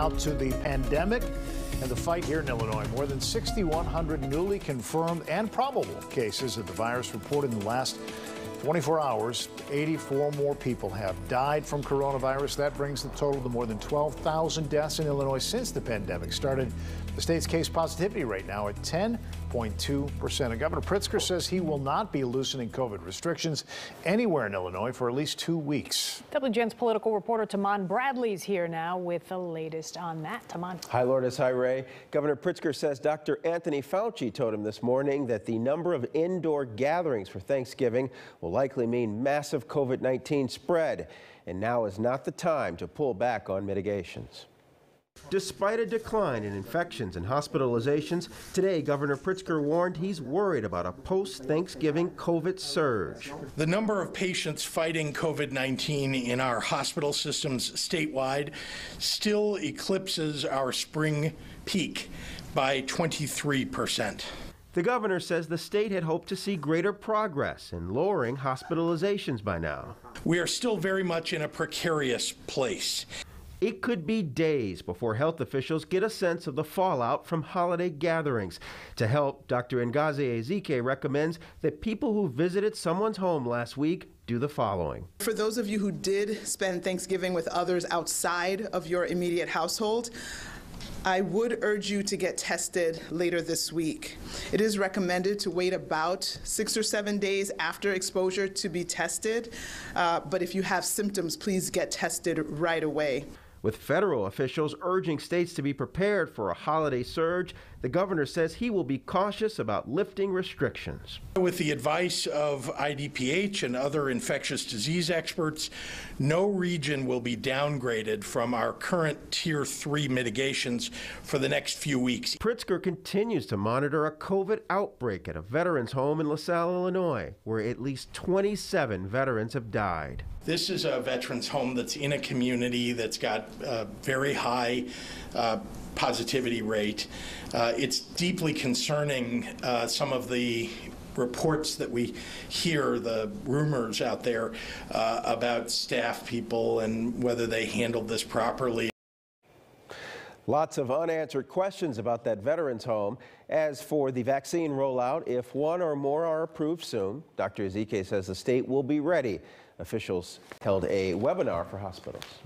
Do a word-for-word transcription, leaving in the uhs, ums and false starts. Out to the pandemic and the fight here in Illinois. More than sixty-one hundred newly confirmed and probable cases of the virus reported in the last twenty-four hours. eighty-four more people have died from coronavirus. That brings the total to more than twelve thousand deaths in Illinois since the pandemic started. The state's case positivity rate now at ten point two percent. And Governor Pritzker says he will not be loosening COVID restrictions anywhere in Illinois for at least two weeks. W G N's political reporter Tamon Bradley's here now with the latest on that. Tamon. Hi, Lourdes. Hi, Ray. Governor Pritzker says Doctor Anthony Fauci told him this morning that the number of indoor gatherings for Thanksgiving will likely mean massive COVID nineteen spread. And now is not the time to pull back on mitigations. Despite a decline in infections and hospitalizations, today Governor Pritzker warned he's worried about a post-Thanksgiving COVID surge. The number of patients fighting COVID nineteen in our hospital systems statewide still eclipses our spring peak by twenty-three percent. The governor says the state had hoped to see greater progress in lowering hospitalizations by now. We are still very much in a precarious place. It could be days before health officials get a sense of the fallout from holiday gatherings. To help, Doctor Ngozi Ezike recommends that people who visited someone's home last week do the following. For those of you who did spend Thanksgiving with others outside of your immediate household, I would urge you to get tested later this week. It is recommended to wait about six or seven days after exposure to be tested, uh, but if you have symptoms, please get tested right away. With federal officials urging states to be prepared for a holiday surge, the governor says he will be cautious about lifting restrictions. With the advice of I D P H and other infectious disease experts, no region will be downgraded from our current Tier three mitigations for the next few weeks. Pritzker continues to monitor a COVID outbreak at a veterans home in LaSalle, Illinois, where at least twenty-seven veterans have died. This is a veterans home that's in a community that's got a very high uh, positivity rate. Uh, it's deeply concerning, uh, some of the reports that we hear, the rumors out there uh, about staff people and whether they handled this properly. Lots of unanswered questions about that veterans home. As for the vaccine rollout, if one or more are approved soon, Doctor Ezike says the state will be ready. Officials held a webinar for hospitals.